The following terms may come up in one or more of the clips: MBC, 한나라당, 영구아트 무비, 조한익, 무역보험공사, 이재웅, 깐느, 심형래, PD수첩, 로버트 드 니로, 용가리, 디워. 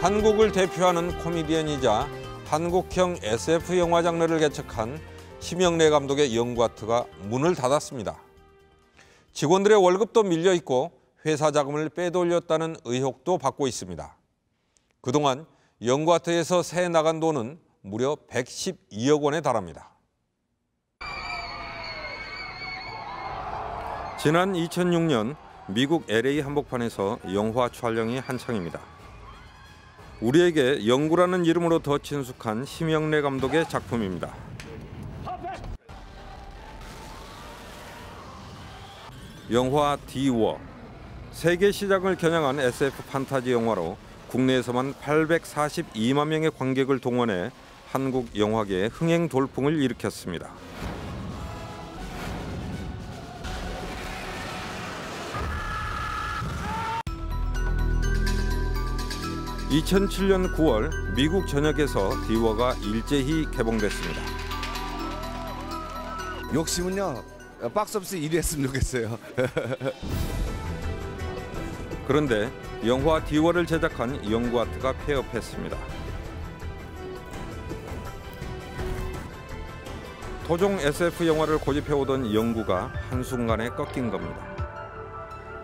한국을 대표하는 코미디언이자 한국형 SF 영화 장르를 개척한 심형래 감독의 영구아트가 문을 닫았습니다. 직원들의 월급도 밀려 있고 회사 자금을 빼돌렸다는 의혹도 받고 있습니다. 그동안 영구아트에서 새 나간 돈은 무려 112억 원에 달합니다. 지난 2006년 미국 LA 한복판에서 영화 촬영이 한창입니다. 우리에게 영구라는 이름으로 더 친숙한 심형래 감독의 작품입니다. 영화 디워, 세계 시장을 겨냥한 SF 판타지 영화로 국내에서만 842만 명의 관객을 동원해 한국 영화계의 흥행 돌풍을 일으켰습니다. (2007년 9월) 미국 전역에서 디워가 일제히 개봉됐습니다. 욕심은요, 박스오피스 1위 했으면 좋겠어요. 그런데 영화 디워를 제작한 영구아트가 폐업했습니다. 토종 SF 영화를 고집해오던 영구가 한순간에 꺾인 겁니다.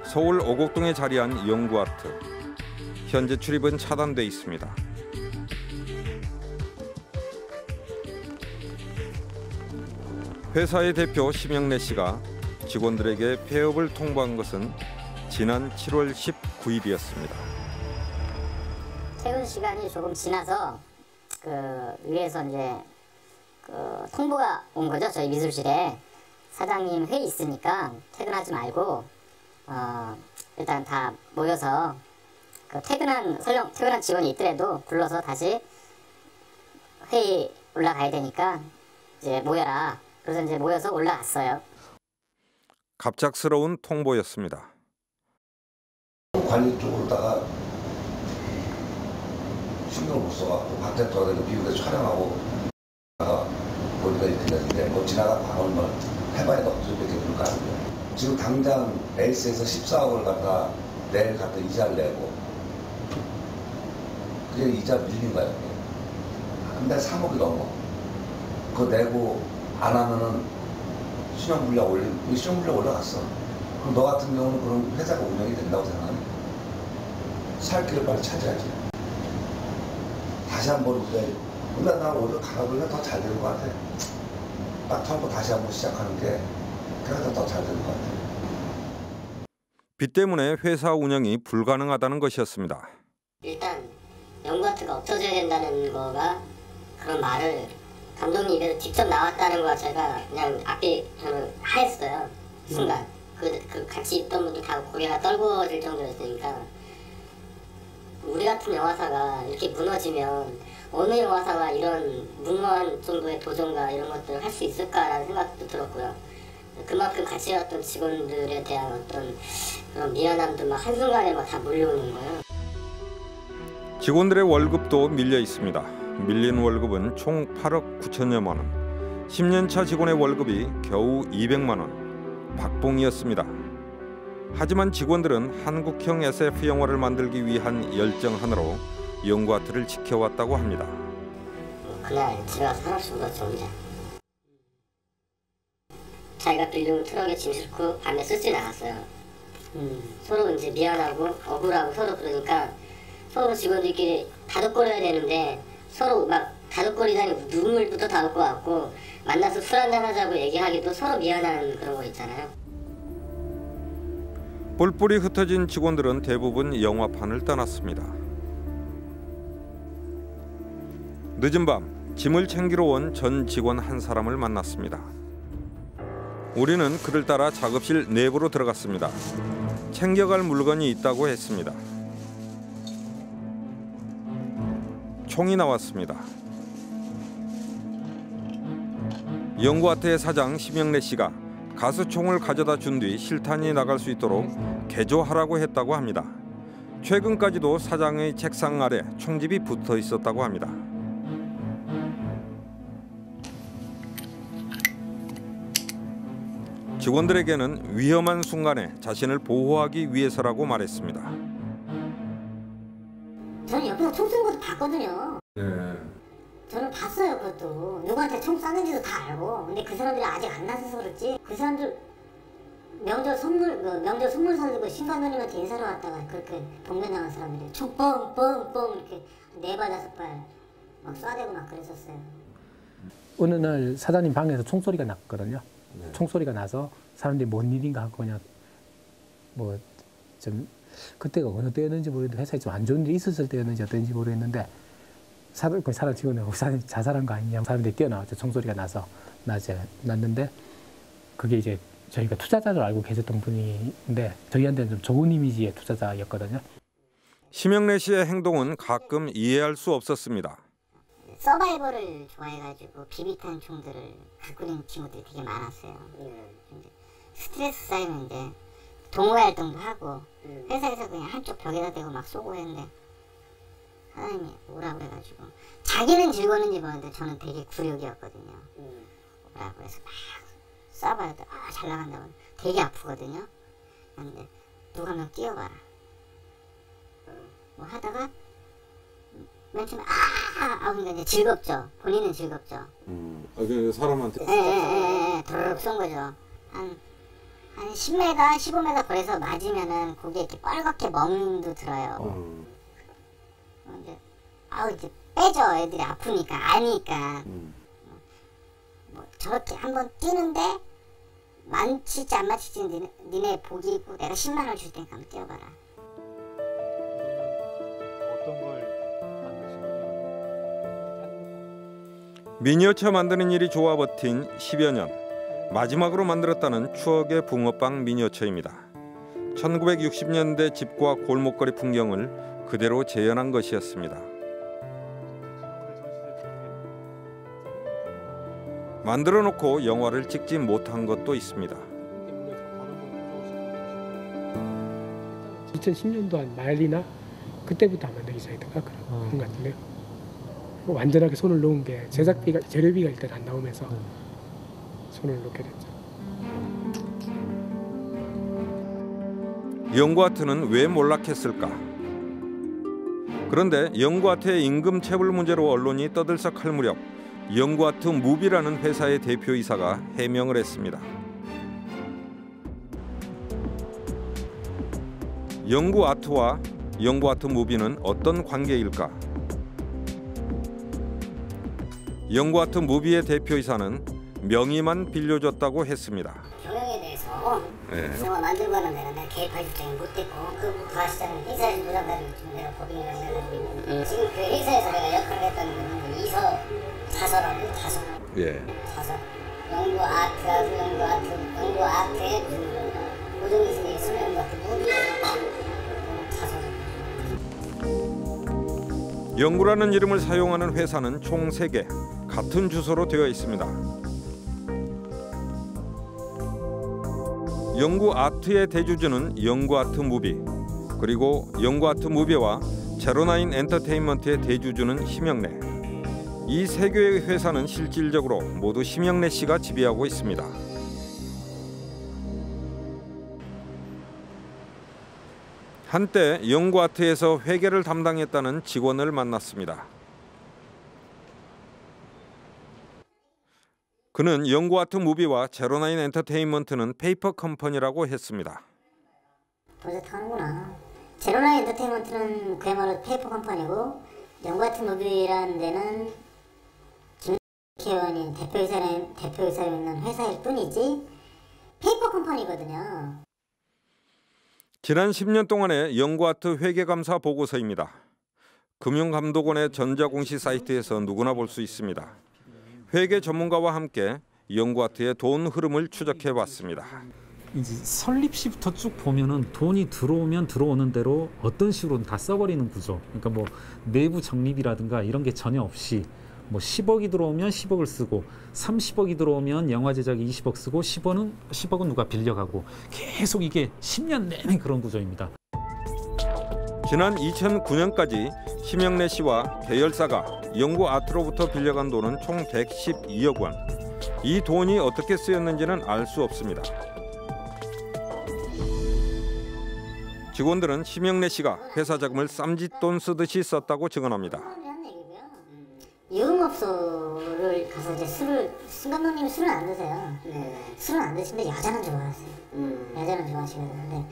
서울 오곡동에 자리한 영구아트. 현재 출입은 차단돼 있습니다. 회사의 대표 심형래 씨가 직원들에게 폐업을 통보한 것은 지난 7월 19일이었습니다. 퇴근 시간이 조금 지나서 위에서 이제 통보가 온 거죠. 저희 미술실에 사장님 회의 있으니까 퇴근하지 말고 일단 다 모여서. 퇴근한 직원이 있더라도 불러서 다시 회의 올라가야 되니까 이제 모여라. 그래서 이제 모여서 올라갔어요. 갑작스러운 통보였습니다. 관리 쪽으로다가 신경 못 써갖고 밖에 돌아다니고 미국에서 촬영하고 보니까 이랬는데 뭐 지나가 방언만 해봐야 없을 때 그럴까 하는데 지금 당장 에이스에서 14억을 갖다 내일 갖다 이자를 내고. 그게 이자 밀린 거예요. 한 달 3억이 넘어. 그거 내고 안 하면은 신용불량 올라갔어. 그럼 너 같은 경우는 그럼 회사가 운영이 된다고 생각하네. 살 길을 빨리 찾아야지. 다시 한번 우리 근데 나 오늘 가라보니까 더 잘 되는 것 같아. 딱 처음부터 다시 한번 시작하는 게 그래서 더 잘 되는 것 같아. 빚 때문에 회사 운영이 불가능하다는 것이었습니다. 일단 영구아트가 없어져야 된다는 거가 그런 말을 감독님 입에서 직접 나왔다는 거 제가 그냥 앞에 저는 하였어요. 순간 그 같이 있던 분들 다 고개가 떨궈질 정도였으니까 우리 같은 영화사가 이렇게 무너지면 어느 영화사가 이런 무모한 정도의 도전과 이런 것들을 할 수 있을까라는 생각도 들었고요. 그만큼 같이 왔던 직원들에 대한 어떤 그런 미안함도 막 한순간에 막 다 몰려오는 거예요. 직원들의 월급도 밀려 있습니다. 밀린 월급은 총 8억 9천여만 원. 10년 차 직원의 월급이 겨우 200만 원. 박봉이었습니다. 하지만 직원들은 한국형 SF 영화를 만들기 위한 열정 하나로 영구아트를 지켜왔다고 합니다. 그날 집에 가서 하나씩 묻었죠, 혼자. 자기가 빌려온 트럭에 짐 싣고 밤에 쓸지 나갔어요. 서로 이제 미안하고 억울하고 서로 그러니까 서로 직원들끼리 다독거려야 되는데 서로 막 다독거리다니 눈물부터 다 올 것 같고 만나서 술 한잔 하자고 얘기하기도 서로 미안한 그런 거 있잖아요. 뿔뿔이 흩어진 직원들은 대부분 영화판을 떠났습니다. 늦은 밤 짐을 챙기러 온 전 직원 한 사람을 만났습니다. 우리는 그를 따라 작업실 내부로 들어갔습니다. 챙겨갈 물건이 있다고 했습니다. 총이 나왔습니다. 영구아트의 사장 심형래 씨가 가스총을 가져다 준 뒤 실탄이 나갈 수 있도록 개조하라고 했다고 합니다. 최근까지도 사장의 책상 아래 총집이 붙어 있었다고 합니다. 직원들에게는 위험한 순간에 자신을 보호하기 위해서라고 말했습니다. 저는 옆에서 총 쏘는 것도 봤거든요. 네. 저는 봤어요, 그것도. 누구한테 총 쐈는지도 다 알고. 근데 그 사람들이 아직 안 나서서 그렇지. 그 사람들 명절 선물 사주고 신관누님한테 인사를 왔다가 그렇게 동면당한 사람들이 총 뻥뻥뻥 이렇게 네 발 다섯 발 막 쏴대고 막 그랬었어요. 어느 날 사장님 방에서 총소리가 났거든요. 네. 총소리가 나서 사람들이 뭔 일인가 하고 그냥 뭐 좀 그때가 어느 때였는지 모르겠는데 회사에 좀 안 좋은 일이 있었을 때였는지 어땠는지 모르겠는데 사람 직원하고 자살한 거 아니냐 사람들이 뛰어나왔죠. 총소리가 나서 낮에 났는데 그게 이제 저희가 투자자로 알고 계셨던 분인데 저희한테는 좀 좋은 이미지의 투자자였거든요. 심형래 씨의 행동은 가끔 이해할 수 없었습니다. 서바이벌을 좋아해가지고 비비탄 총들을 갖고 있는 친구들이 되게 많았어요. 스트레스 쌓이면 이제 동호회 활동도 하고 회사에서 그냥 한쪽 벽에다 대고 막 쏘고 했는데 사장님이 오라고 해가지고 자기는 즐거웠는지 모르는데 저는 되게 굴욕이었거든요. 오라고 해서 막 쏴봐야 돼. 아, 잘 나간다고. 되게 아프거든요. 근데 누가 한 명 뛰어봐라. 뭐 하다가 맨 처음에 아 그러니까 이제 즐겁죠. 본인은 즐겁죠. 아 그냥 사람한테. 예. 도로록 쏜 거죠. 한 10m, 15m 거리에서 맞으면은 고개 이렇게 빨갛게 멍도 들어요. 근데 이제 빼죠. 애들이 아프니까 아니까. 뭐 저렇게 한번 뛰는데 맞힐지 안 맞힐지 니네 복이 있고 내가 10만원 줄 테니까 한번 뛰어봐라. 어떤 걸 만드시느냐. 미니어처 만드는 일이 좋아 버틴 10여 년. 마지막으로 만들었다는 추억의 붕어빵 미니어처입니다. 1960년대 집과 골목거리 풍경을 그대로 재현한 것이었습니다. 만들어 놓고 영화를 찍지 못한 것도 있습니다. 2010년도 한 말이나 그때부터 아마 내기 시작했던가 그런 것 같은데요. 완전하게 손을 놓은 게 제작비가 재료비가 일단 안 나오면서 손을 놓게 됐죠. 영구아트는 왜 몰락했을까? 그런데 영구아트의 임금 체불 문제로 언론이 떠들썩할 무렵 영구아트 무비라는 회사의 대표이사가 해명을 했습니다. 영구아트와 영구아트 무비는 어떤 관계일까? 영구아트 무비의 대표이사는 명의만 빌려줬다고 했습니다. 경영에 대해서 제가 만들고는 내가 개입할 입장이 못 됐고 그 부하시장은 회사에서 부담되는 내가 법인이라는 지금 그 회사에서 내가 역할을 했다는 거는 이서. 자서라고 자서. 예. 자서. 영구아트하고 영구아트의 고정이식의 수련과도 자서. 영구라는 이름을 사용하는 회사는 총 3개, 같은 주소로 되어 있습니다. 영구아트의 대주주는 영구아트 무비, 그리고 영구아트 무비와 제로나인 엔터테인먼트의 대주주는 심형래. 이 세 개의 회사는 실질적으로 모두 심형래 씨가 지배하고 있습니다. 한때 영구아트에서 회계를 담당했다는 직원을 만났습니다. 그는 영구아트 무비와 제로나인 엔터테인먼트는 페이퍼 컴퍼니라고 했습니다. 프로젝트 하는구나. 제로나인 엔터테인먼트는 그야말로 페이퍼 컴퍼니고 영구아트 무비라는 데는 김태현이 대표이사로 있는 회사일 뿐이지 페이퍼 컴퍼니거든요. 지난 10년 동안의 영구아트 회계감사 보고서입니다. 금융감독원의 전자공시 사이트에서 누구나 볼 수 있습니다. 회계 전문가와 함께 영구아트의 돈 흐름을 추적해봤습니다. 이제 설립 시부터 쭉 보면은 돈이 들어오면 들어오는 대로 어떤 식으로든 다 써버리는 구조. 그러니까 뭐 내부 적립이라든가 이런 게 전혀 없이. 뭐 10억이 들어오면 10억을 쓰고 30억이 들어오면 영화 제작이 20억 쓰고 10억은 누가 빌려가고 계속 이게 10년 내내 그런 구조입니다. 지난 2009년까지 심형래 씨와 계열사가 영구아트로부터 빌려간 돈은 총 112억 원. 이 돈이 어떻게 쓰였는지는 알 수 없습니다. 직원들은 심형래 씨가 회사 자금을 쌈짓돈 쓰듯이 썼다고 증언합니다. 예금업소를 가서 이제 술을, 신 감독님이 술은 안 드세요. 네. 술은 안 드시는데 야자는 좋아하세요. 야자는 좋아하시거든요. 근데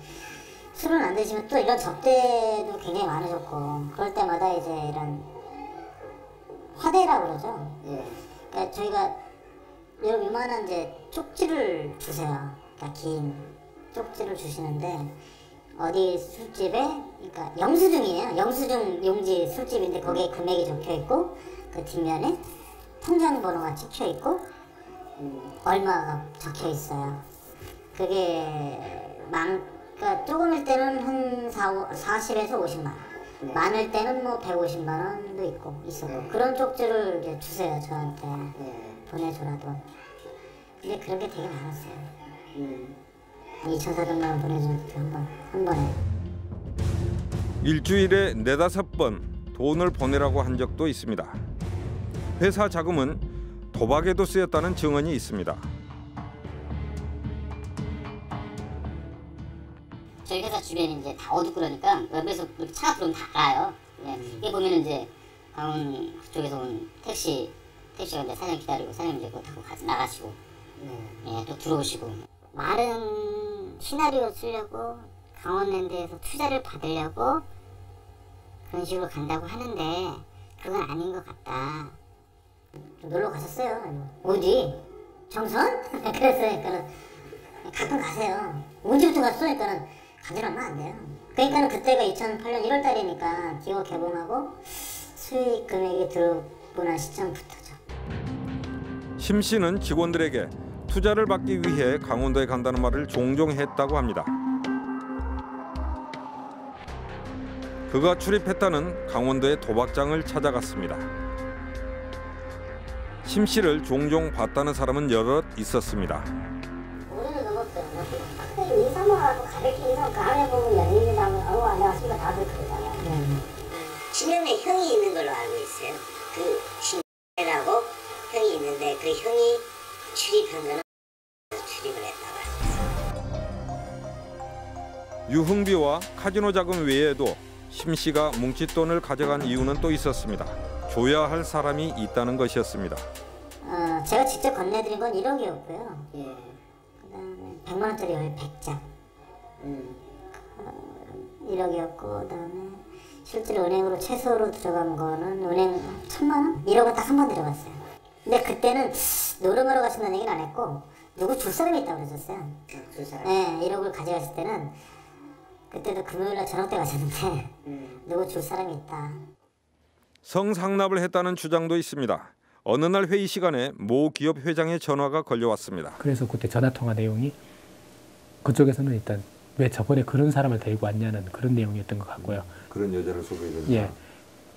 술은 안 드시면 또 이런 접대도 굉장히 많으셨고, 그럴 때마다 이제 이런 화대라고 그러죠. 네. 그러니까 저희가 여러분 이만한 이제 쪽지를 주세요. 그러니까 긴 쪽지를 주시는데 어디 술집에, 그러니까 영수증이에요. 영수증 용지 술집인데 거기에 금액이 적혀 있고, 그 뒷면에 통장번호가 찍혀 있고 얼마가 적혀 있어요. 그게 그러니까 조금일 때는 한 40에서 50만 원, 네. 많을 때는 뭐 150만 원도 있었고, 네. 그런 쪽지를 이제 주세요, 저한테. 네. 보내줘라도. 근데 그런 게 되게 많았어요. 2,400만 원 보내주는 때 한 번에. 일주일에 4~5번 돈을 보내라고 한 적도 있습니다. 회사 자금은 도박에도 쓰였다는 증언이 있습니다. 저희 회사 주변이 이제 다 어둡고 그러니까 옆에서 차가 들어오면 다 가요. 예. 이게 보면 이제 강원 쪽에서 온 택시가 이제 사장 기다리고, 사장님 이제 그거 타고 나가시고, 예, 또 들어오시고. 마른 시나리오 쓰려고, 강원랜드에서 투자를 받으려고 그런 식으로 간다고 하는데 그건 아닌 것 같다. 놀러 가셨어요? 어디? 정선? 그랬으니까 가끔 가세요. 언제부터 갔으니까 가지러면 안 돼요. 그러니까 그때가 2008년 1월 달이니까 디워 개봉하고 수익 금액이 들어오는 시점부터죠. 심 씨는 직원들에게 투자를 받기 위해 강원도에 간다는 말을 종종 했다고 합니다. 그가 출입했다는 강원도의 도박장을 찾아갔습니다. 심 씨를 종종 봤다는 사람은 여럿 있었습니다. 우리는 넘었어요. 학생이 인사만 가르치는 사람 가을에 보면 연인이 나면 어우 안녕하십니까 다들 그러잖아요. 심형래 형이 있는 걸로 알고 있어요. 그 심형래라고 형이 있는데 그 형이 출입한 거는 출입을 했다고 알았어요. 유흥비와 카지노 자금 외에도 심 씨가 뭉칫돈을 가져간 이유는 또 있었습니다. 줘야 할 사람이 있다는 것이었습니다. 제가 직접 건네드린 건 1억이었고요. 예. 그다음에 100만 원짜리 100장. 1억이었고 그다음에 실제로 은행으로 최소로 들어간 거는 은행 1000만 원? 1억은 딱 한 번 들어갔어요. 근데 그때는 노름하러 가신다는 얘기는 안 했고 누구 줄 사람이 있다고 그러셨어요. 줄 사람? 네, 1억을 가져갔을 때는 그때도 금요일날 저녁 때 가셨는데 누구 줄 사람이 있다. 성상납을 했다는 주장도 있습니다. 어느 날 회의 시간에 모 기업 회장의 전화가 걸려왔습니다. 그래서 그때 전화통화 내용이 그쪽에서는 일단 왜 저번에 그런 사람을 데리고 왔냐는 그런 내용이었던 것 같고요. 그런 여자를 소개해줬나? 예,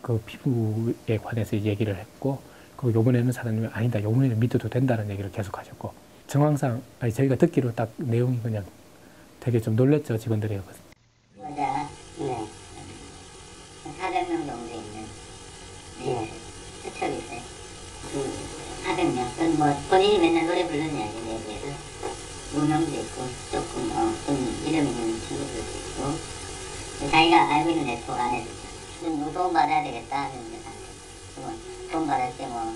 그 피부에 관해서 얘기를 했고 그 요번에는 사장님이 아니다, 요번에는 믿어도 된다는 얘기를 계속 하셨고 정황상 아니 저희가 듣기로 딱 내용이 그냥 되게 좀 놀랬죠, 직원들이. 여자, 네. 400명 정도 있는, 네. 수첩이 있어요. 400명. 그건 뭐, 본인이 맨날 노래 부르는 이야기인데, 그래서, 무명도 있고, 조금, 좀 이름 있는 친구들도 있고, 자기가 알고 있는 네트워크 안에서, 좀 돈 받아야 되겠다 하는데, 돈 받을 때 뭐,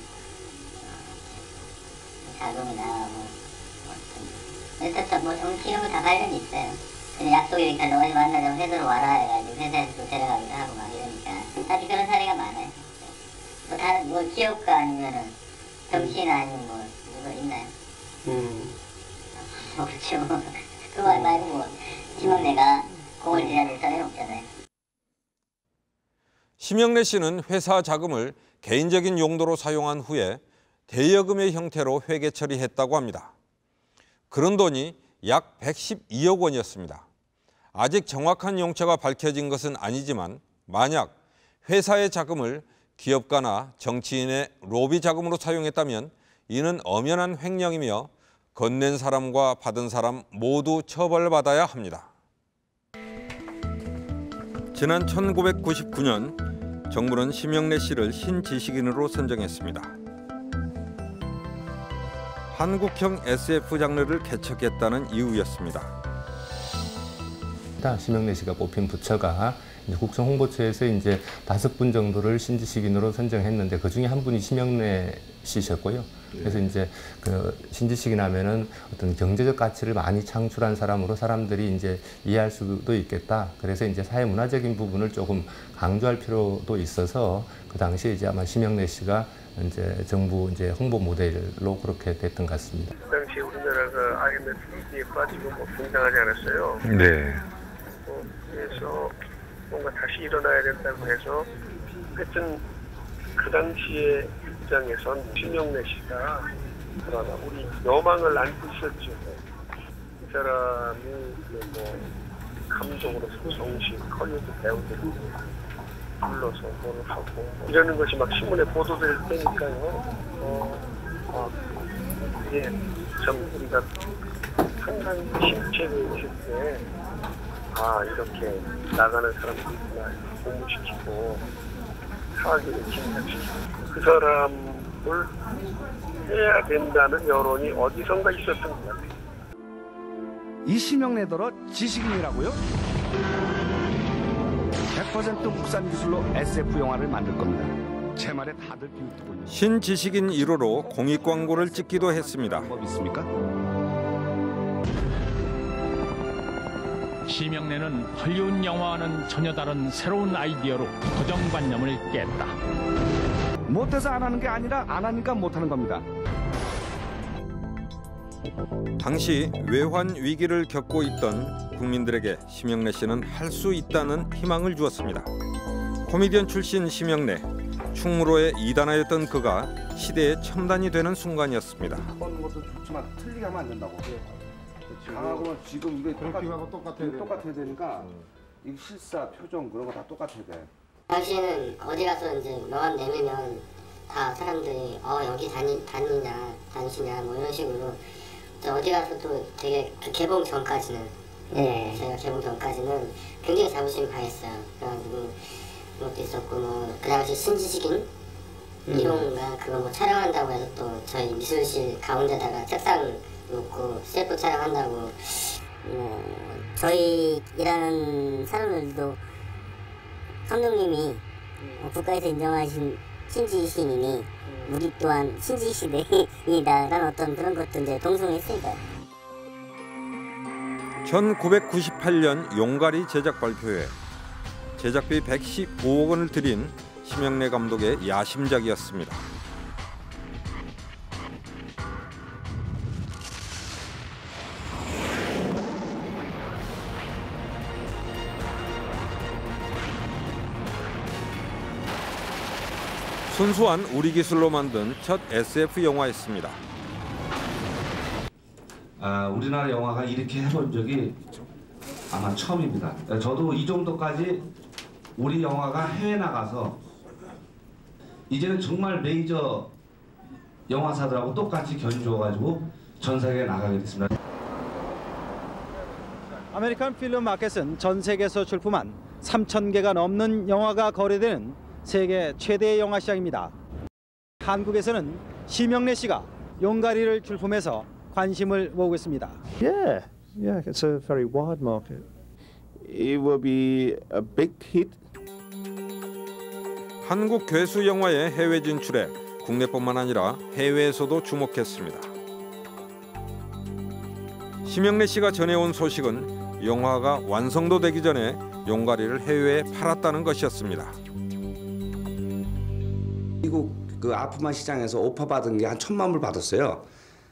자금이나, 뭐, 일단 뭐, 이런 거 다 관련이 있어요. 약속이니까 너희 만나자면 회사로 와라 해가지고 회사에서 데려가기도 하고 막 이러니까 사실 그런 사례가 많아요. 뭐 다른 뭐 기업가 아니면은 정치인 아니면 뭐 누가 있나요? 없죠. 그거 말고 뭐 심형래가 공을 들여야 사람이 없잖아요. 심형래 씨는 회사 자금을 개인적인 용도로 사용한 후에 대여금의 형태로 회계 처리했다고 합니다. 그런 돈이 약 112억 원이었습니다. 아직 정확한 용처가 밝혀진 것은 아니지만 만약 회사의 자금을 기업가나 정치인의 로비 자금으로 사용했다면 이는 엄연한 횡령이며 건넨 사람과 받은 사람 모두 처벌받아야 합니다. 지난 1999년 정부는 심형래 씨를 신지식인으로 선정했습니다. 한국형 SF 장르를 개척했다는 이유였습니다. 있다. 심형래 씨가 뽑힌 부처가 이제 국정홍보처에서 이제 5분 정도를 신지식인으로 선정했는데 그 중에 한 분이 심형래 씨셨고요. 그래서 이제 그 신지식인 하면은 어떤 경제적 가치를 많이 창출한 사람으로 사람들이 이제 이해할 수도 있겠다. 그래서 이제 사회문화적인 부분을 조금 강조할 필요도 있어서 그 당시에 이제 아마 심형래 씨가 이제 정부 이제 홍보 모델로 그렇게 됐던 것 같습니다. 그 당시 우리나라가 IMF 위기에 빠지고 뭐 굉장하지 않았어요. 네. 그래서 뭔가 다시 일어나야 된다고 해서 하여튼 그 당시에 입장에선 심형래 씨가 그러나 우리 여망을 안고 있었죠. 이 사람이 뭐 감독으로서 성실, 컬리우드 배우들이 불러서 뭘 하고 이러는 것이 막 신문에 보도될 때니까요. 이게 참 우리가 항상 심책을 오실 때 아, 이렇게 나가는 사람들이 있구나, 고무시키고 사기를 진작시키고 그 사람을 해야 된다는 여론이 어디선가 있었던 것 같아요. 이 심형래더러 지식인이라고요? 100% 국산 기술로 SF 영화를 만들 겁니다. 제 말에 다들 비웃고 있는 신지식인 1호로 공익 광고를 찍기도 했습니다. 법 있습니까? 심형래는 헐리우드 영화와는 전혀 다른 새로운 아이디어로 고정관념을 깼다. 못해서 안 하는 게 아니라 안 하니까 못하는 겁니다. 당시 외환 위기를 겪고 있던 국민들에게 심형래 씨는 할 수 있다는 희망을 주었습니다. 코미디언 출신 심형래, 충무로의 이단아였던 그가 시대의 첨단이 되는 순간이었습니다. 그런 것도 좋지만 틀리게 하면 안 된다고. 강하고는 지금 이게 똑같아야 되니까 이 실사, 표정 그런 거 다 똑같아야 돼. 당시에는 어디 가서 이제 명함 내면 다 사람들이 여기 다니냐 뭐 이런 식으로 어디 가서 또 되게 그 개봉 전까지는. 네. 제가 개봉 전까지는 굉장히 자부심이 강했어요. 그래가지고 그것도 있었고 그 당시 신지식인 이론과 그거 뭐 촬영한다고 해서 또 저희 미술실 가운데다가 책상 놓고 셀프 촬영한다고 저희 일하는 사람들도 감독님이 국가에서 인정하신 신지식인이니 우리 또한 신지식인이다라는 어떤 그런 것도 이제 동성했으니까요. 1998년 용가리 제작 발표회. 제작비 115억 원을 들인 심형래 감독의 야심작이었습니다. 순수한 우리 기술로 만든 첫 SF 영화였습니다. 우리나라 영화가 이렇게 해본 적이 아마 처음입니다. 저도 이 정도까지 우리 영화가 해외 나가서 이제는 정말 메이저 영화사들하고 똑같이 견주어가지고 전 세계에 나가게 됐습니다. 아메리칸 필름 마켓은 전 세계에서 출품한 3,000개가 넘는 영화가 거래되는 세계 최대의 영화 시장입니다. 한국에서는 심형래 씨가 용가리를 출품해서 관심을 모으고 있습니다. Yeah, it's a very wide market. It will be a big hit. 한국 괴수 영화의 해외 진출에 국내뿐만 아니라 해외에서도 주목했습니다. 심형래 씨가 전해온 소식은 영화가 완성되기 전에 용가리를 해외에 팔았다는 것이었습니다. 미국 그 아프만 시장에서 오파 받은 게 한 1,000만 불 받았어요.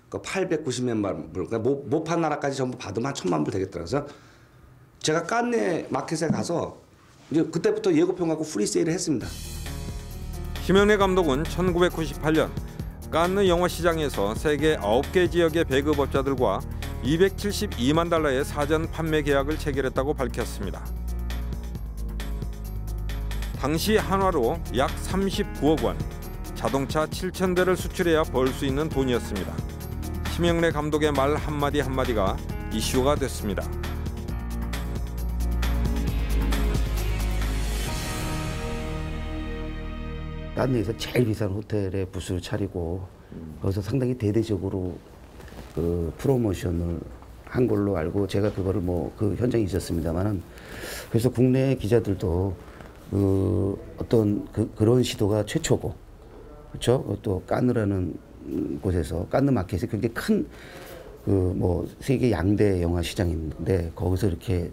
그 890만 불, 그러니까 못 판 나라까지 전부 받으면 한 1,000만 불 되겠더라고요. 그래서 제가 깐네 마켓에 가서 이제 그때부터 예고편 갖고 프리세일을 했습니다. 심형래 감독은 1998년 깐느 영화 시장에서 세계 9개 지역의 배급업자들과 272만 달러의 사전 판매 계약을 체결했다고 밝혔습니다. 당시 한화로 약 39억 원, 자동차 7,000대를 수출해야 벌 수 있는 돈이었습니다. 심형래 감독의 말 한마디 한마디가 이슈가 됐습니다. 딴 데에서 제일 비싼 호텔에 부스를 차리고 거기서 상당히 대대적으로 그 프로모션을 한 걸로 알고, 제가 그거를 뭐 그 현장에 있었습니다만은, 그래서 국내 기자들도 그 어떤 그런 시도가 최초고, 그렇죠? 또 깐느라는 곳에서, 깐느 마켓이 굉장히 큰 그 뭐 세계 양대 영화 시장인데 거기서 이렇게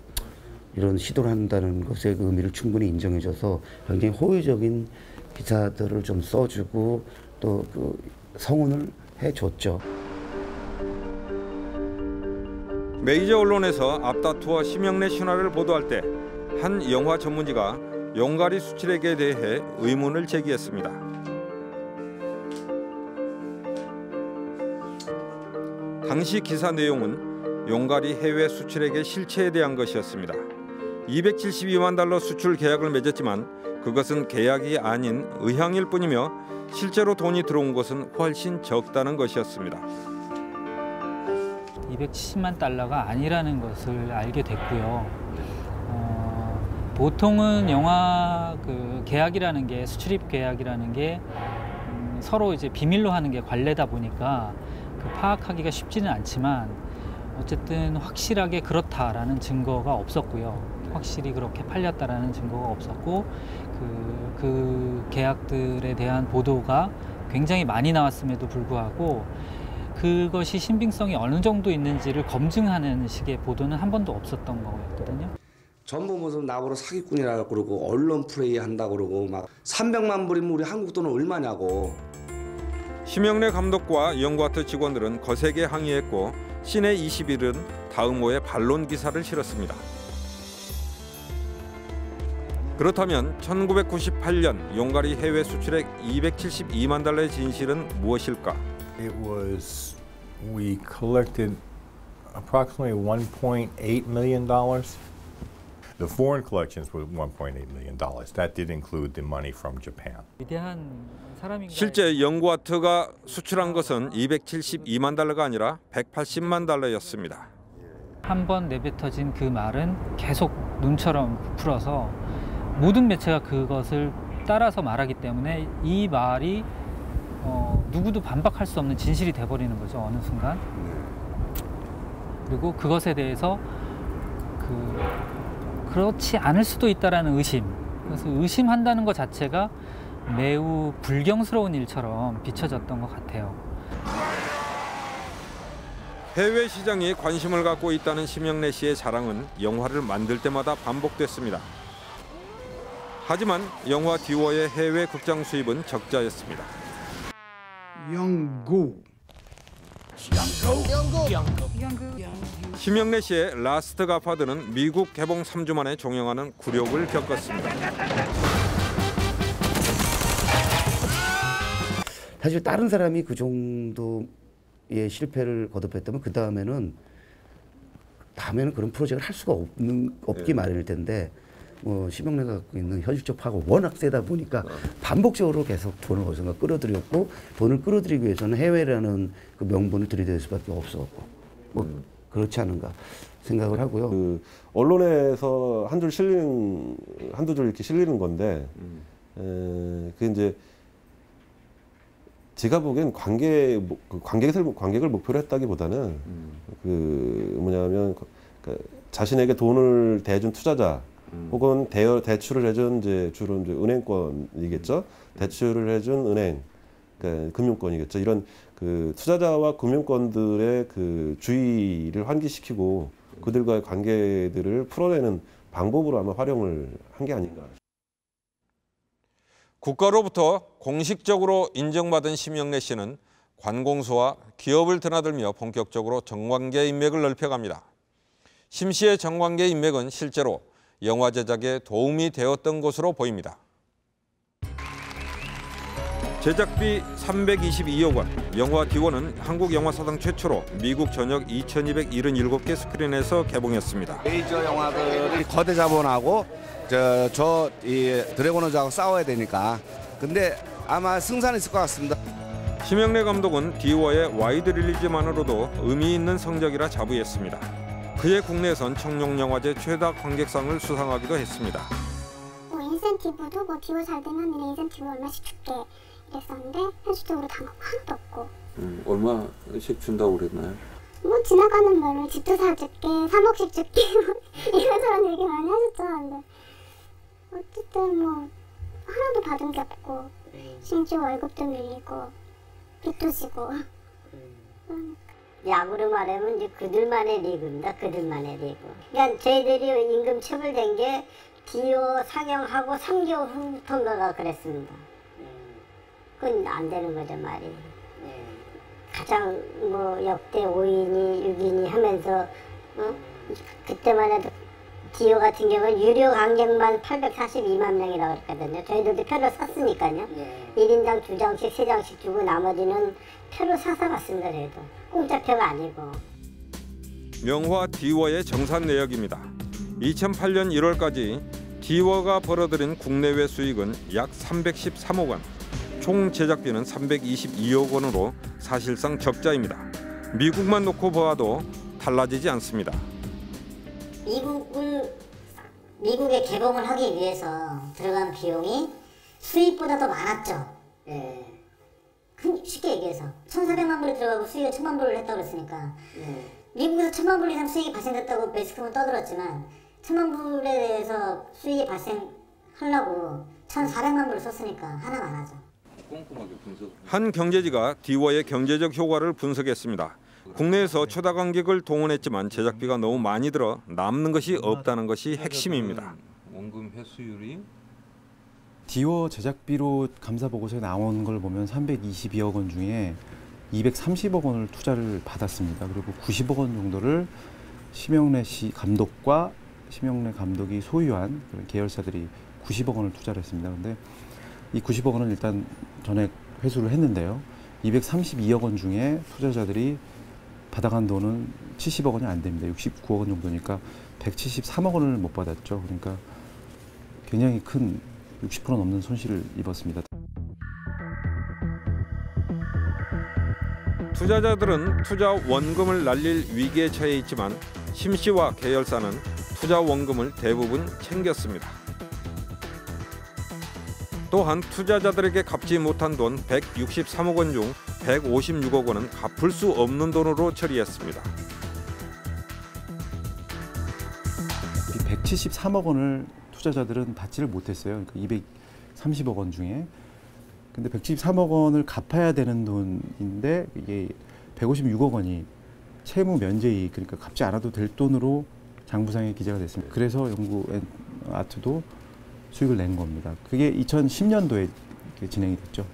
이런 시도를 한다는 것의 그 의미를 충분히 인정해줘서 굉장히 호의적인 기사들을 좀 써주고 또 그 성원을 해줬죠. 메이저 언론에서 앞다투와 심형래 신화를 보도할 때 한 영화 전문지가 용가리 수출액에 대해 의문을 제기했습니다. 당시 기사 내용은 용가리 해외 수출액의 실체에 대한 것이었습니다. 272만 달러 수출 계약을 맺었지만 그것은 계약이 아닌 의향일 뿐이며 실제로 돈이 들어온 것은 훨씬 적다는 것이었습니다. 270만 달러가 아니라는 것을 알게 됐고요. 보통은 영화 그 계약이라는 게, 수출입 계약이라는 게 서로 이제 비밀로 하는 게 관례다 보니까 그 파악하기가 쉽지는 않지만 어쨌든 확실하게 그렇다라는 증거가 없었고요. 확실히 그렇게 팔렸다라는 증거가 없었고 그 계약들에 대한 보도가 굉장히 많이 나왔음에도 불구하고 그것이 신빙성이 어느 정도 있는지를 검증하는 식의 보도는 한 번도 없었던 거였거든요. 전부 무슨 나보러 사기꾼이라고 그러고 언론 플레이 한다고 그러고 막 300만 불이면 우리 한국 돈은 얼마냐고. 심형래 감독과 영구아트 직원들은 거세게 항의했고 시내 21은 다음호에 반론 기사를 실었습니다. 그렇다면 1998년 용가리 해외 수출액 272만 달러의 진실은 무엇일까? It was, we collected approximately $1.8 million. The foreign collections were $1.8 million. That did include the money from Japan. 실제 영구아트가 수출한 것은 272만 달러가 아니라 180만 달러였습니다. 한 번 내뱉어진 그 말은 계속 눈처럼 부풀어서 모든 매체가 그것을 따라서 말하기 때문에 이 말이 누구도 반박할 수 없는 진실이 돼버리는 거죠, 어느 순간. 그리고 그것에 대해서 그렇지 않을 수도 있다라는 의심. 그래서 의심한다는 것 자체가 매우 불경스러운 일처럼 비춰졌던 것 같아요. 해외 시장이 관심을 갖고 있다는 심형래 씨의 자랑은 영화를 만들 때마다 반복됐습니다. 하지만 영화 디워의 해외 극장 수입은 적자였습니다. 심형래 씨의 라스트 가파드는 미국 개봉 3주 만에 종영하는 굴욕을 겪었습니다. 사실 다른 사람이 그 정도의 실패를 거듭했다면 그 다음에는 그런 프로젝트를 할 수가 없기 마련일 텐데 심형래가 갖고 있는 현실적 파가 워낙 세다 보니까 반복적으로 계속 돈을 어디선가 끌어들였고 돈을 끌어들이기 위해서는 해외라는 그 명분을 들이댈 수밖에 없었고 뭐 그렇지 않은가 생각을 하고요. 그 언론에서 한두 줄 이렇게 실리는 건데 그 이제 제가 보기엔 관객을 목표로 했다기보다는 그 뭐냐면 자신에게 돈을 대준 투자자. 혹은 대출을 해준 이제 주로 이제 은행권이겠죠. 대출을 해준 은행, 그러니까 금융권이겠죠. 이런 그 투자자와 금융권들의 그 주의를 환기시키고 그들과의 관계들을 풀어내는 방법으로 아마 활용을 한 게 아닌가. 국가로부터 공식적으로 인정받은 심형래 씨는 관공서와 기업을 드나들며 본격적으로 정관계 인맥을 넓혀갑니다. 심 씨의 정관계 인맥은 실제로 영화 제작에 도움이 되었던 것으로 보입니다. 제작비 322억 원, 영화 디워는 한국영화사상 최초로 미국 전역 2277개 스크린에서 개봉했습니다. 메이저 영화들이 거대 자본하고 이 드래곤호즈하고 싸워야 되니까 근데 아마 승산이 있을 것 같습니다. 심형래 감독은 디워의 와이드 릴리즈만으로도 의미 있는 성적이라 자부했습니다. 그의 국내선 청룡영화제 최다 관객상을 수상하기도 했습니다. 인센티브도 디워 잘 되면 이래 인센티브 얼마씩 줄게 이랬었는데 현실적으로 단 거 하나도 없고. 얼마씩 준다고 그랬나요? 뭐 지나가는 말로 집도 사줄게, 3억씩 줄게 뭐 이런저런 얘기 많이 하셨죠. 근데 어쨌든 뭐 하나도 받은 게 없고 심지어 월급도 밀리고 빚도 지고 야구로 말하면 이제 그들만의 리그입니다. 그들만의 리그. 그러니까 저희들이 임금 체불된 게 디워 상영하고 3개월 후부터인가 그랬습니다. 그건 안 되는 거죠, 말이. 가장 뭐 역대 5인이 6인이 하면서 그때만 해도 디오 같은 경우는 유료 관객만 842만 명이라고 그랬거든요. 저희들도 표를 샀으니까요. 1인당 2장씩 3장씩 주고 나머지는 표로 사서 갔습니다. 저희도 공짜표가 아니고. 명화 디워의 정산 내역입니다. 2008년 1월까지 디워가 벌어들인 국내외 수익은 약 313억 원. 총 제작비는 322억 원으로 사실상 적자입니다. 미국만 놓고 보아도 달라지지 않습니다. 미국에 개봉을 하기 위해서 들어간 비용이 수입보다 더 많았죠. 네. 쉽게 얘기해서 1,400만 불이 들어가고 수익을 1,000만 불을 했다고 했으니까 네. 미국에서 1,000만 불 이상 수익이 발생됐다고 매스컴은 떠들었지만 1,000만 불에 대해서 수익이 발생하려고 1,400만 불을 썼으니까 하나 많아져. 한 경제지가 디워의 경제적 효과를 분석했습니다. 국내에서 초다 관객을 동원했지만 제작비가 너무 많이 들어 남는 것이 없다는 것이 핵심입니다. 원금 회수율이 디워 제작비로 감사 보고서에 나온 걸 보면 322억 원 중에 230억 원을 투자를 받았습니다. 그리고 90억 원 정도를 심형래 씨 감독과 심형래 감독이 소유한 그런 계열사들이 90억 원을 투자를 했습니다. 그런데 이 90억 원은 일단 전액 회수를 했는데요. 232억 원 중에 투자자들이 받아간 돈은 70억 원이 안 됩니다. 69억 원 정도니까 173억 원을 못 받았죠. 그러니까 굉장히 큰 60% 넘는 손실을 입었습니다. 투자자들은 투자 원금을 날릴 위기에 처해 있지만 심 씨와 계열사는 투자 원금을 대부분 챙겼습니다. 또한 투자자들에게 갚지 못한 돈 163억 원 중 156억 원은 갚을 수 없는 돈으로 처리했습니다. 173억 원을 투자자들은 받지를 못했어요. 그러니까 230억 원 중에. 근데 173억 원을 갚아야 되는 돈인데 이게 156억 원이 채무 면제이익, 그러니까 갚지 않아도 될 돈으로 장부상에 기재가 됐습니다. 그래서 영구아트도 수익을 낸 겁니다. 그게 2010년도에 진행이 됐죠.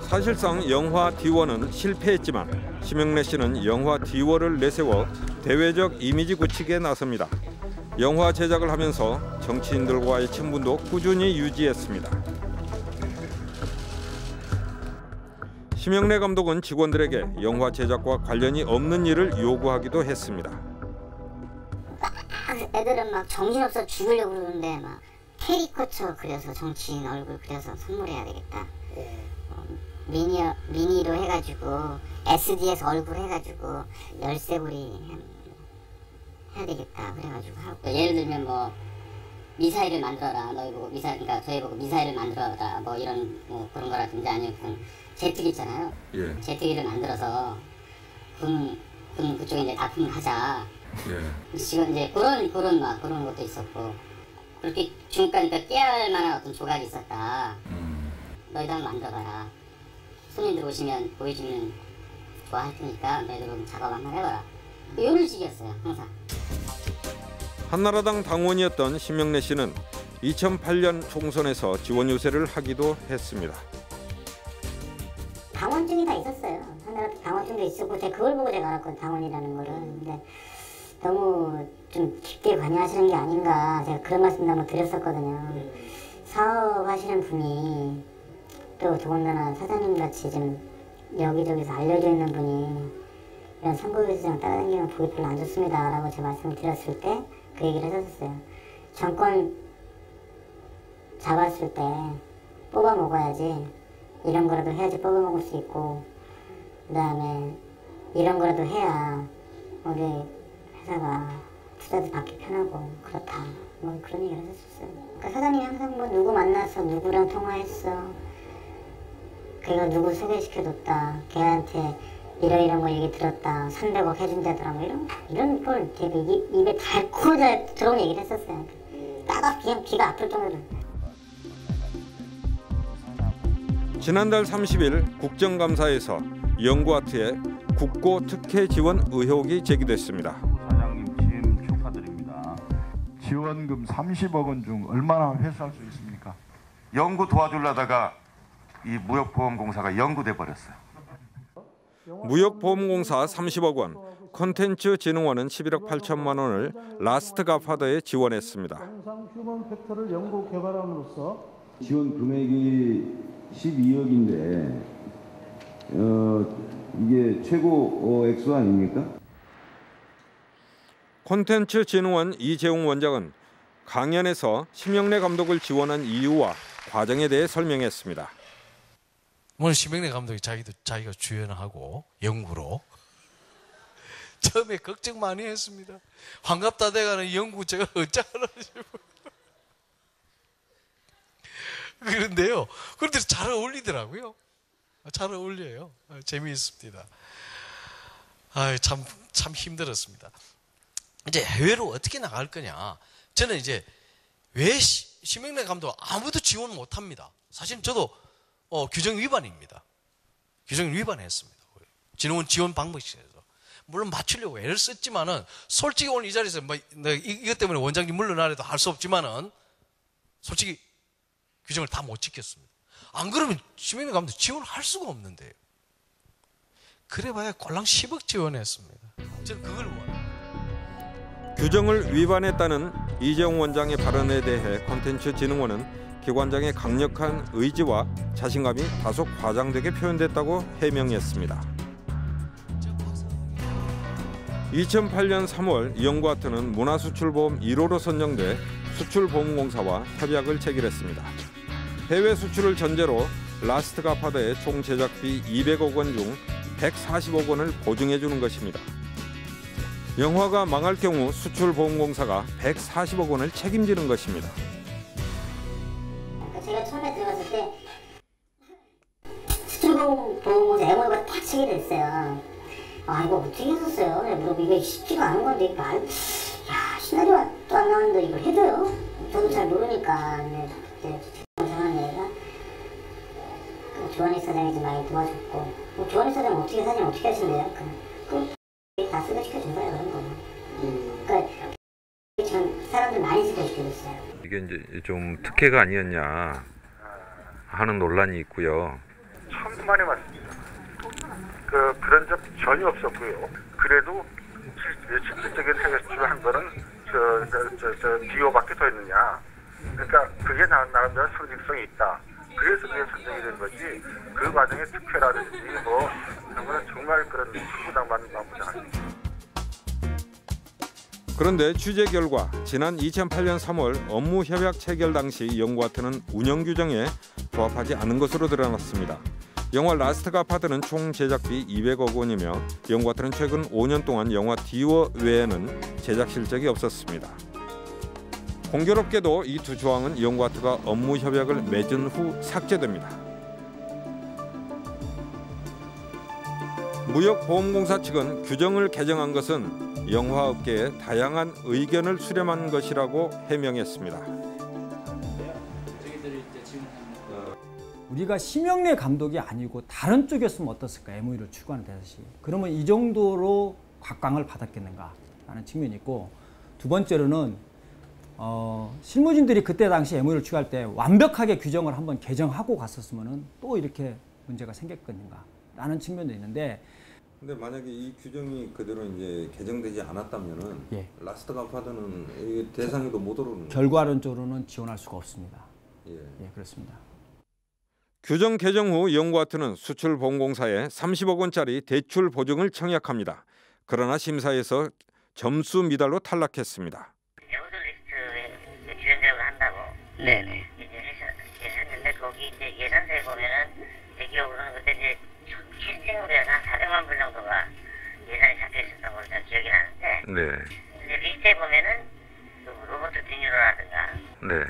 사실상 영화 디워는 실패했지만 심형래 씨는 영화 디워를 내세워 대외적 이미지 구축에 나섭니다. 영화 제작을 하면서 정치인들과의 친분도 꾸준히 유지했습니다. 심형래 감독은 직원들에게 영화 제작과 관련이 없는 일을 요구하기도 했습니다. 애들은 막 정신없어 죽으려고 그러는데 막 캐리커처 그려서 정치인 얼굴 그려서 선물해야 되겠다. 미니로 해가지고 SD에서 얼굴 해가지고 열쇠고리 해야 되겠다 그래가지고 하고 예를 들면 뭐 미사일을 만들어라 너희 보고 미사일 그러니까 저희 보고 미사일을 만들어라 뭐 이런 뭐 그런 거라든지 아니면 제트기 있잖아요. 예. 제트기를 만들어서 군 그쪽에 이제 납품을 하자. 예. 지금 이제 그런 막 그런 것도 있었고 그렇게 중간에 깨알 만한 어떤 조각이 있었다. 너희도 한번 만들어봐라. 손님들 오시면 보여주면 좋아할 테니까 너희들은 작업 한번 해봐라. 요런 식이었어요, 항상. 한나라당 당원이었던 심형래 씨는 2008년 총선에서 지원 유세를 하기도 했습니다. 당원증이 다 있었어요. 한나라당 당원증도 있었고 제가 그걸 보고 제가 알았거든요, 당원이라는 거를. 근데 너무 좀 깊게 관여하시는 게 아닌가 제가 그런 말씀도 한번 드렸었거든요. 사업하시는 분이 또 더군다나 사장님같이 좀 여기저기서 알려져 있는 분이 이런 선거유세장 따라다니면 보기 별로 안 좋습니다 라고 제 말씀을 드렸을 때 그 얘기를 했었어요. 정권 잡았을 때 뽑아 먹어야지 이런 거라도 해야지 뽑아 먹을 수 있고 그 다음에 이런 거라도 해야 우리 회사가 투자도 받기 편하고 그렇다 뭐 그런 얘기를 했었어요. 그러니까 사장님이 항상 뭐 누구 만나서 누구랑 통화했어 걔가 누구 소개시켜줬다 걔한테 이런 거 얘기 들었다, 300억 해준다더라, 뭐 이런 걸 되게 입에 달고 들어온 얘기를 했었어요. 따갑게 그냥 귀가 아플 정도로. 지난달 30일 국정감사에서 영구아트에 국고 특혜 지원 의혹이 제기됐습니다. 사장님 취임 축하드립니다. 지원금 30억 원 중 얼마나 회수할 수 있습니까? 연구 도와주려다가 이 무역보험공사가 연구돼 버렸어요. 무역보험공사 30억 원, 콘텐츠진흥원은 11억 8천만 원을 라스트 가파더에 지원했습니다. 영상 휴먼 팩터를 연구 개발함으로써 지원 금액이 12억인데 이게 최고 액수 아닙니까? 콘텐츠진흥원 이재웅 원장은 강연에서 심형래 감독을 지원한 이유와 과정에 대해 설명했습니다. 오늘 심형래 감독이 자기가 주연하고 연구로 처음에 걱정 많이 했습니다. 환갑다 돼가는 연구 제가 어쩌라는지. 그런데요. 그런데 잘 어울리더라고요. 잘 어울려요. 재미있습니다. 아, 참 힘들었습니다. 이제 해외로 어떻게 나갈 거냐. 저는 이제 왜 심형래 감독 아무도 지원 못합니다. 사실 저도 규정 위반입니다. 규정 위반했습니다. 진흥원 지원 방법에서 물론 맞추려고 애를 썼지만은 솔직히 오늘 이 자리에서 뭐 이것 때문에 원장님 물러나려도 할 수 없지만은 솔직히 규정을 다 못 지켰습니다. 안 그러면 심형래 감독 지원할 수가 없는데요. 그래봐야 꼴랑 10억 지원했습니다. 저는 그걸 원합니다. 규정을 위반했다는 이재웅 원장의 발언에 대해 콘텐츠진흥원은 기관장의 강력한 의지와 자신감이 다소 과장되게 표현됐다고 해명했습니다. 2008년 3월 영구아트는 문화수출보험 1호로 선정돼 수출보험공사와 협약을 체결했습니다. 해외 수출을 전제로 라스트 가파더의 총 제작비 200억 원 중 140억 원을 보증해 주는 것입니다. 영화가 망할 경우 수출보험공사가 140억 원을 책임지는 것입니다. 제가 처음에 들어갔을 때 수출보험공사 영화가 딱 체결됐어요. 아, 이거 어떻게 했었어요? 이거 쉽지가 않은 건데, 이거 시나리오가 또 안 나왔는데 이걸 해줘요? 저도 잘 모르니까. 그때 정한 얘기가 조한익 사장이 좀 많이 도와줬고, 조한익 사장은 어떻게 사장님 어떻게 하신대요? 그 다 쓰고 시켜준 거예요, 그런 거는. 그러니까 전 사람들 많이 쓰고 시켜줬어요. 이게 이제 좀 특혜가 아니었냐 하는 논란이 있고요. 참 많이 왔습니다. 그런 적 전혀 없었고요. 그래도 실질적인 해외수출을 한 거는 저 디워밖에 더 있느냐. 그러니까 그게 나름대로 선택성이 있다. 그래서 그게 선정이 된 거지. 그 과정에 특혜라든지 뭐 그런 거는 정말 그런 충분당받는 것보다 아닙니다. 그런데 취재 결과 지난 2008년 3월 업무 협약 체결 당시 영구아트는 운영 규정에 부합하지 않은 것으로 드러났습니다. 영화 라스트 가파드는 총 제작비 200억 원이며 영구아트는 최근 5년 동안 영화 디워 외에는 제작 실적이 없었습니다. 공교롭게도 이 두 조항은 영구아트가 업무 협약을 맺은 후 삭제됩니다. 무역보험공사 측은 규정을 개정한 것은 영화업계의 다양한 의견을 수렴한 것이라고 해명했습니다. 우리가 심형래 감독이 아니고 다른 쪽이었으면 어떻을까, MOU를 추구하는 대사시. 그러면 이 정도로 각광을 받았겠는가라는 측면이 있고, 두 번째로는 실무진들이 그때 당시 MOU를 추구할 때 완벽하게 규정을 한번 개정하고 갔었으면 또 이렇게 문제가 생겼겠는가라는 측면도 있는데. 근데 만약에 이 규정이 그대로 이제 개정되지 않았다면은 라스트 가파드는 대상에도 못 오르는. 결과론적으로는 지원할 수가 없습니다. 예 그렇습니다. 규정 개정 후 영구아트는 수출보험공사에 30억 원짜리 대출 보증을 청약합니다. 그러나 심사에서 점수 미달로 탈락했습니다. 에버들리스트에 지원작을 한다고. 네네. 이제 했었는데 거기 이제 예산서에 보면은 내 기억으로는 그때 이제 실생으로 해서 한 400만 불 정도가 예산이 잡혀 있었던 걸로 잘 기억이 나는데. 네. 근데 리스트에 보면은 로버트 드 니로라든가. 네.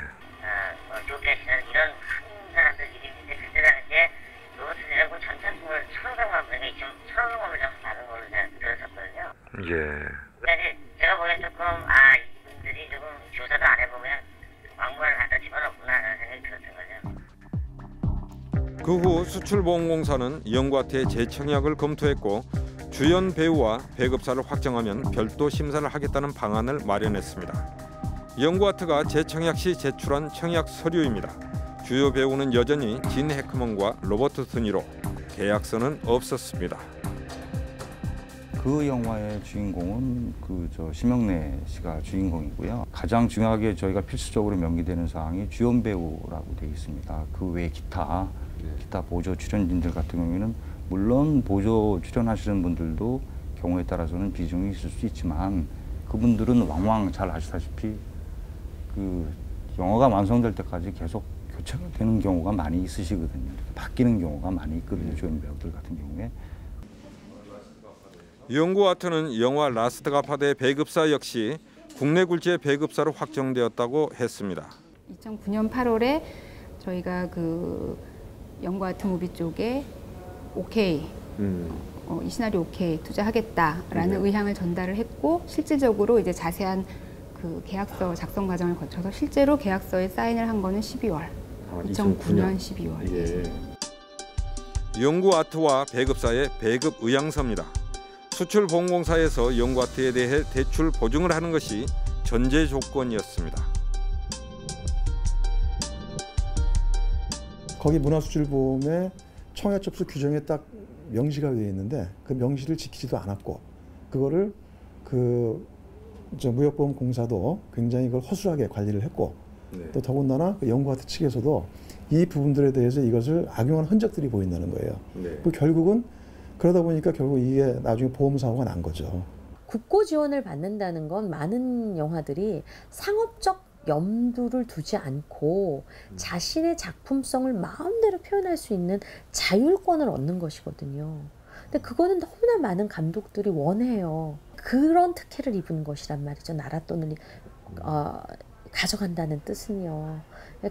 조기아 씨는 이런 큰 사람들. 그때 당시에 로버트 드니로 1,300만 원에 1,000만 원을 그 후 수출보험공사는 영구아트의 재청약을 검토했고 주연 배우와 배급사를 확정하면 별도 심사를 하겠다는 방안을 마련했습니다. 영구아트가 재청약 시 제출한 청약 서류입니다. 주요 배우는 여전히 진 해크먼과 로버트 드 니로, 계약서는 없었습니다. 그 영화의 주인공은 심형래 씨가 주인공이고요. 가장 중요하게 저희가 필수적으로 명기되는 사항이 주연 배우라고 되어 있습니다. 그 외 기타 보조 출연진들 같은 경우에는 물론 보조 출연하시는 분들도 경우에 따라서는 비중이 있을 수 있지만 그분들은 왕왕 잘 아시다시피 그 영화가 완성될 때까지 계속 교체가 되는 경우가 많이 있으시거든요. 바뀌는 경우가 많이 있거든요. 주연 배우들 같은 경우에. 영구아트는 영화 라스트 가파드의 배급사 역시 국내 굴지의 배급사로 확정되었다고 했습니다. 2009년 8월에 저희가 그 영구아트 무비 쪽에 오케이, 이 시나리오 오케이 투자하겠다라는 의향을 전달을 했고, 실질적으로 이제 자세한 그 계약서 작성 과정을 거쳐서 실제로 계약서에 사인을 한 거는 12월, 2009년 12월. 예. 영구아트와 배급사의 배급 의향서입니다. 수출보험공사에서 영구아트에 대해 대출 보증을 하는 것이 전제 조건이었습니다. 거기 문화수출보험의 청약 접수 규정에 딱 명시가 되어 있는데 그 명시를 지키지도 않았고, 그거를 무역보험공사도 굉장히 그걸 허술하게 관리를 했고, 또 더군다나 영구아트 측에서도 이 부분들에 대해서 이것을 악용한 흔적들이 보인다는 거예요. 그 결국은 그러다 보니까 결국 이게 나중에 보험사고가 난 거죠. 국고 지원을 받는다는 건 많은 영화들이 상업적 염두를 두지 않고 자신의 작품성을 마음대로 표현할 수 있는 자율권을 얻는 것이거든요. 근데 그거는 너무나 많은 감독들이 원해요. 그런 특혜를 입은 것이란 말이죠. 나랏돈을 가져간다는 뜻은요.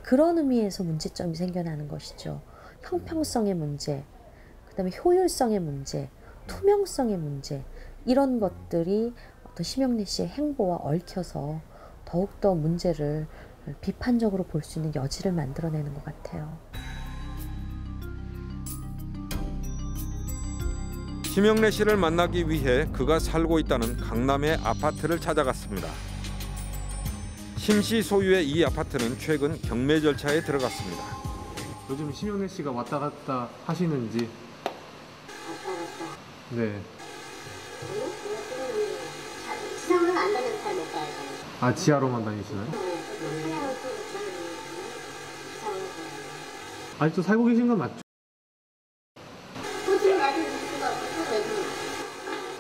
그런 의미에서 문제점이 생겨나는 것이죠. 형평성의 문제, 그다음에 효율성의 문제, 투명성의 문제, 이런 것들이 어떤 심형래 씨의 행보와 얽혀서 더욱더 문제를 비판적으로 볼 수 있는 여지를 만들어내는 것 같아요. 심형래 씨를 만나기 위해 그가 살고 있다는 강남의 아파트를 찾아갔습니다. 심 씨 소유의 이 아파트는 최근 경매 절차에 들어갔습니다. 요즘 심형래 씨가 왔다 갔다 하시는지. 네. 지상으로는 안 다녀도 잘 못 가요. 아, 지하로만 다니시나요? 아직도 살고 계신 건 맞죠?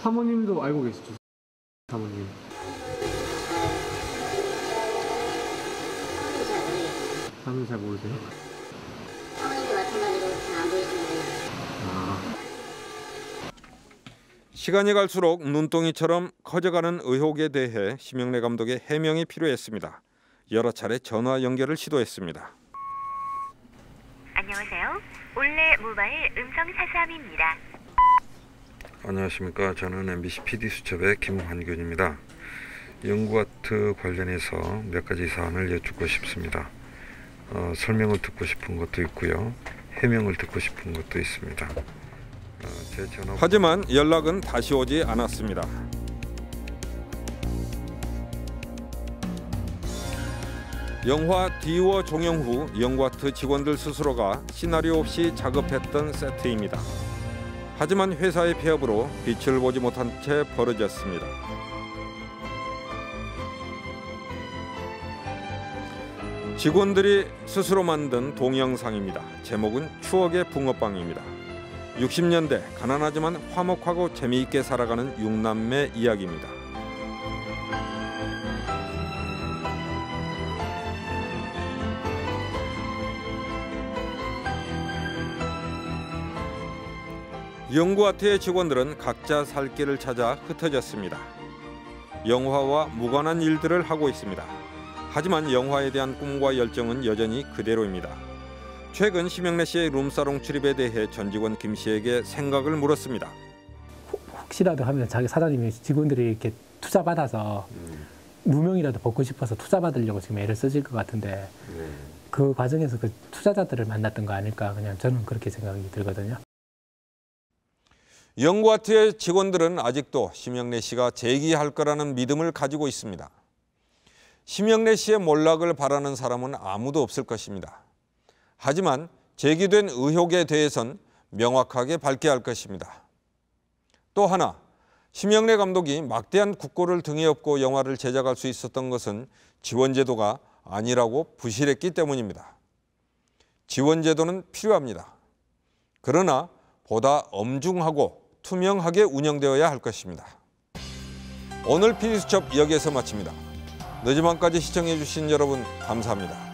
사모님도 알고 계시죠? 사모님. 사모님 잘 모르세요? 사모님도 마찬가지로 잘 안 보이시는 거예요. 시간이 갈수록 눈덩이처럼 커져가는 의혹에 대해 심형래 감독의 해명이 필요했습니다. 여러 차례 전화 연결을 시도했습니다. 안녕하세요. 올레 모바일 음성 사수함입니다. 안녕하십니까. 저는 MBC PD수첩의 김환균입니다. 영구아트 관련해서 몇 가지 사안을 여쭙고 싶습니다. 설명을 듣고 싶은 것도 있고요. 해명을 듣고 싶은 것도 있습니다. 하지만 연락은 다시 오지 않았습니다. 영화 디워 종영 후 영구아트 직원들 스스로가 시나리오 없이 작업했던 세트입니다. 하지만 회사의 폐업으로 빛을 보지 못한 채 버려졌습니다. 직원들이 스스로 만든 동영상입니다. 제목은 추억의 붕어빵입니다. 60년대 가난하지만 화목하고 재미있게 살아가는 6남매 이야기입니다. 영구아트의 직원들은 각자 살 길을 찾아 흩어졌습니다. 영화와 무관한 일들을 하고 있습니다. 하지만 영화에 대한 꿈과 열정은 여전히 그대로입니다. 최근 심형래 씨의 룸사롱 출입에 대해 전 직원 김 씨에게 생각을 물었습니다. 혹시라도 하면 자기 사장님이 직원들이 이렇게 투자 받아서 무명이라도 벗고 싶어서 투자 받으려고 지금 애를 쓰실 것 같은데 그 과정에서 그 투자자들을 만났던 거 아닐까 그냥 저는 그렇게 생각이 들거든요. 영구아트의 직원들은 아직도 심형래 씨가 재기할 거라는 믿음을 가지고 있습니다. 심형래 씨의 몰락을 바라는 사람은 아무도 없을 것입니다. 하지만 제기된 의혹에 대해선 명확하게 밝혀야 할 것입니다. 또 하나, 심형래 감독이 막대한 국고를 등에 업고 영화를 제작할 수 있었던 것은 지원제도가 아니라고 부실했기 때문입니다. 지원제도는 필요합니다. 그러나 보다 엄중하고 투명하게 운영되어야 할 것입니다. 오늘 PD수첩 여기에서 마칩니다. 늦은 밤까지 시청해주신 여러분 감사합니다.